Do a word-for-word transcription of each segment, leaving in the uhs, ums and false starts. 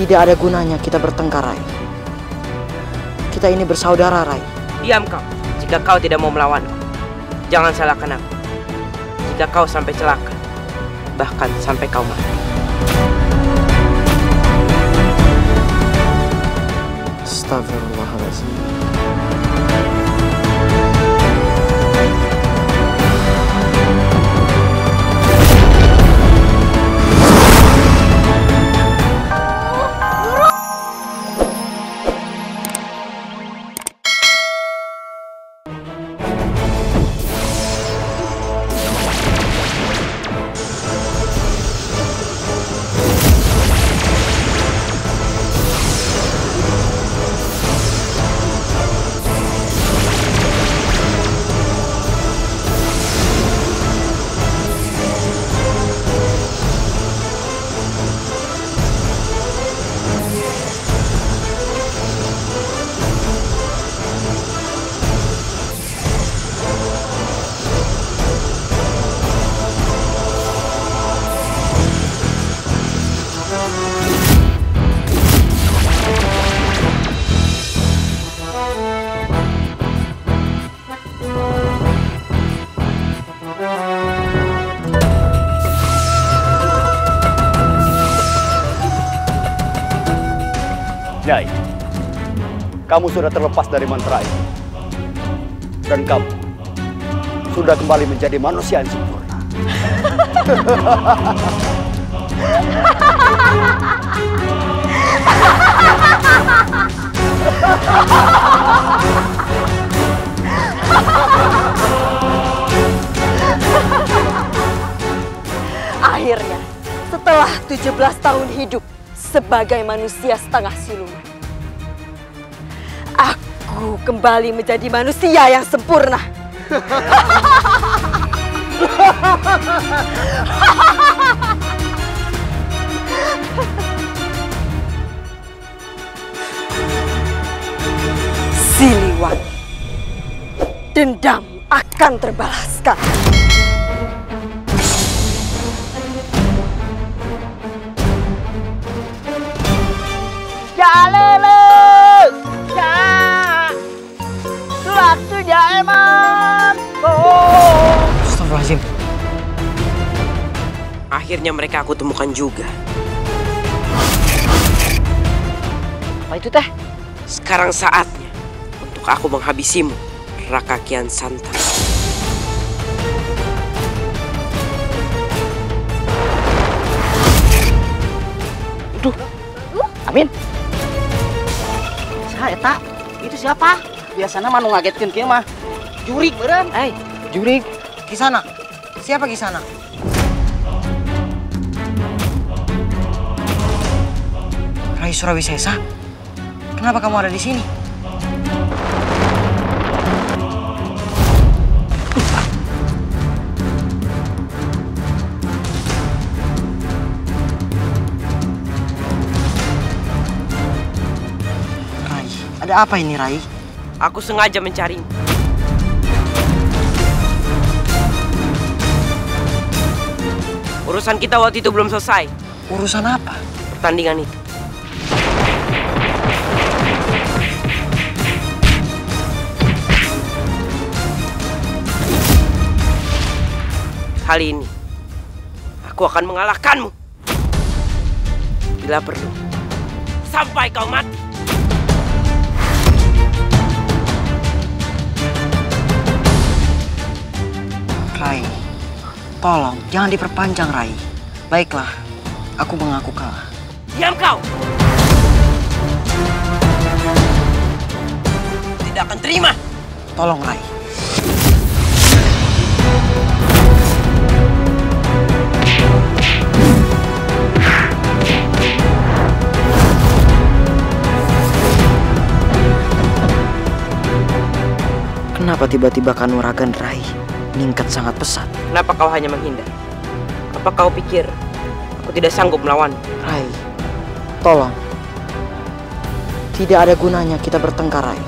Tidak ada gunanya kita bertengkar, Rai. Kita ini bersaudara, Rai. Diam kau. Jika kau tidak mau melawanku, jangan salahkan aku. Jika kau sampai celaka, bahkan sampai kau mati. Astagfirullahaladzim. Nyai, kamu sudah terlepas dari mantra itu, dan kamu sudah kembali menjadi manusia yang sempurna. Akhirnya, setelah tujuh belas tahun hidup sebagai manusia setengah siluman, aku kembali menjadi manusia yang sempurna. Siliwangi, dendam akan terbalaskan. Astagfirullahaladzim. Akhirnya mereka aku temukan juga. Apa itu teh? Sekarang saatnya untuk aku menghabisimu, Raka Kian Santang. Duh, Amin. Saya tak, itu siapa? Biasanya manu ngagetkan kia mah. Jurik, beren. Eh, hey, Jurik. Kisana. Siapa Kisana? Rai Surawisesa? Kenapa kamu ada di sini? Rai, ada apa ini, Rai? Aku sengaja mencarimu. Urusan kita waktu itu belum selesai. Urusan apa? Pertandingan itu. Kali ini, aku akan mengalahkanmu. Bila perlu, sampai kau mati. Rai, tolong, jangan diperpanjang, Rai. Baiklah, aku mengaku kalah. Diam kau! Tidak akan terima! Tolong, Rai. Kenapa tiba-tiba Kanuragan, Rai, meningkat sangat pesat? Kenapa kau hanya menghindar? Apa kau pikir aku tidak sanggup melawan? Rai, tolong. Tidak ada gunanya kita bertengkar, Rai.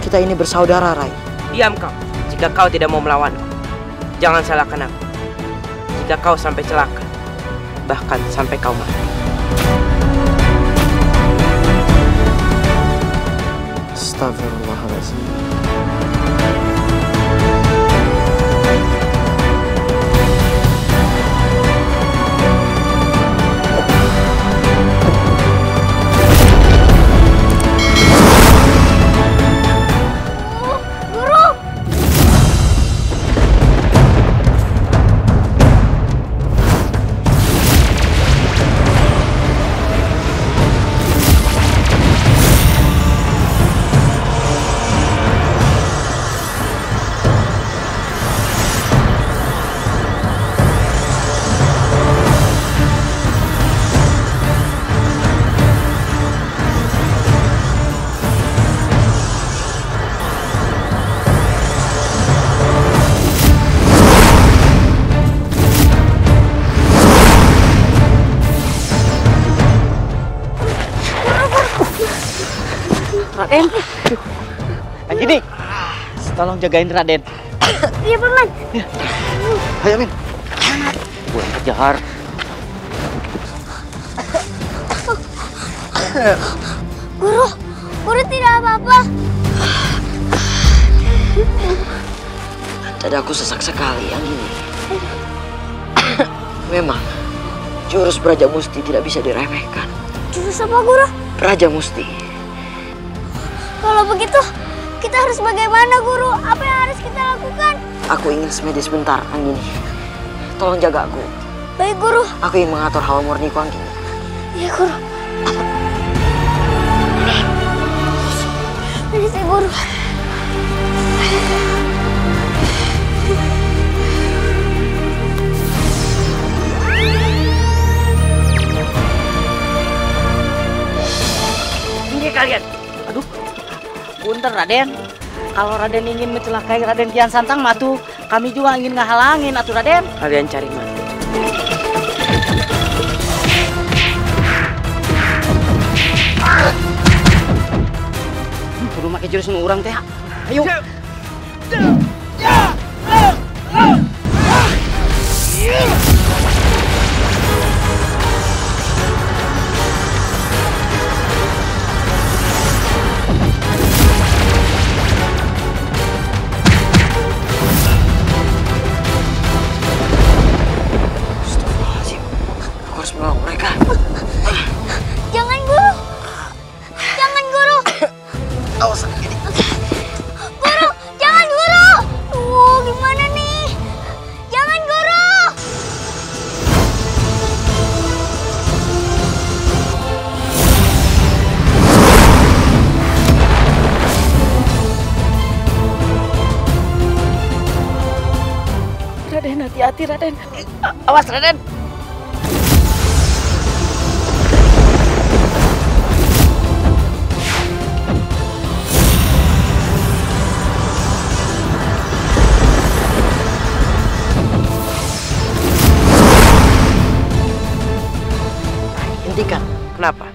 Kita ini bersaudara, Rai. Diam kau. Jika kau tidak mau melawan, jangan salahkan aku. Jika kau sampai celaka, bahkan sampai kau mati. Astagfirullahaladzim. Raden, Anjini, tolong jagain Raden. Iya paman. Ya. Ayo Min. Buat kejar. Guru, guru tidak apa-apa. Dadaku sesak sekali Anjini. Memang jurus Raja Musti tidak bisa diremehkan. Jurus apa guru? Raja Musti. Kalau begitu, kita harus bagaimana, Guru? Apa yang harus kita lakukan? Aku ingin semedi sebentar, Anggini. Tolong jaga aku. Baik, Guru. Aku ingin mengatur hawa murniku, Anggini. Iya, Guru. Ini sih, Guru. Ini kalian. Aduh. Punten Raden, kalau Raden ingin mencelakai Raden Kian Santang, matu kami juga ingin ngehalangin atuh Raden. Kalian cari mati. Kudu make jurus nu urang teh. Ayo. Hati-hati Raden, awas Raden. Hentikan, kenapa?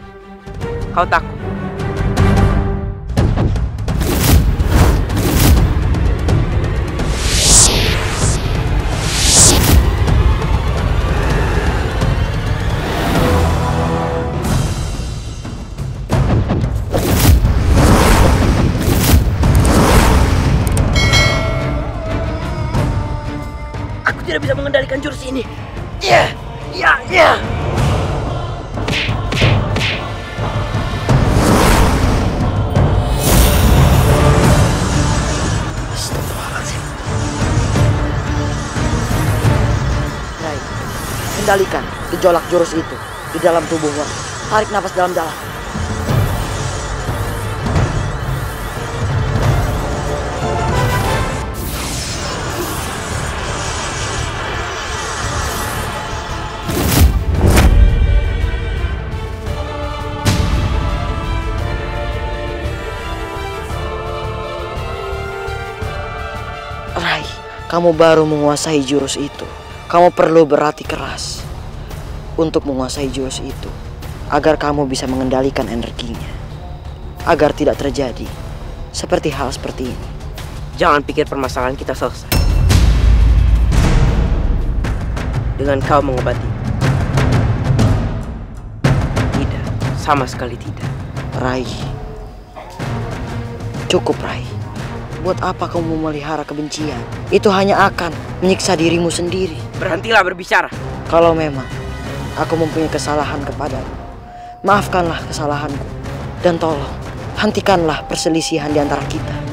Kau takut? Tidak bisa mengendalikan jurus ini. Ya, ya, ya. Astagfirullahaladzim. Rai, kendalikan gejolak jurus itu di dalam tubuhmu. Tarik nafas dalam-dalam. Kamu baru menguasai jurus itu. Kamu perlu berlatih keras untuk menguasai jurus itu, agar kamu bisa mengendalikan energinya, agar tidak terjadi seperti hal seperti ini. Jangan pikir permasalahan kita selesai dengan kau mengobati. Tidak, sama sekali tidak. Rai, Cukup, Rai. Buat apa kamu memelihara kebencian? Itu hanya akan menyiksa dirimu sendiri. Berhentilah berbicara. Kalau memang aku mempunyai kesalahan kepadamu, maafkanlah kesalahanku. Dan tolong, hentikanlah perselisihan di antara kita.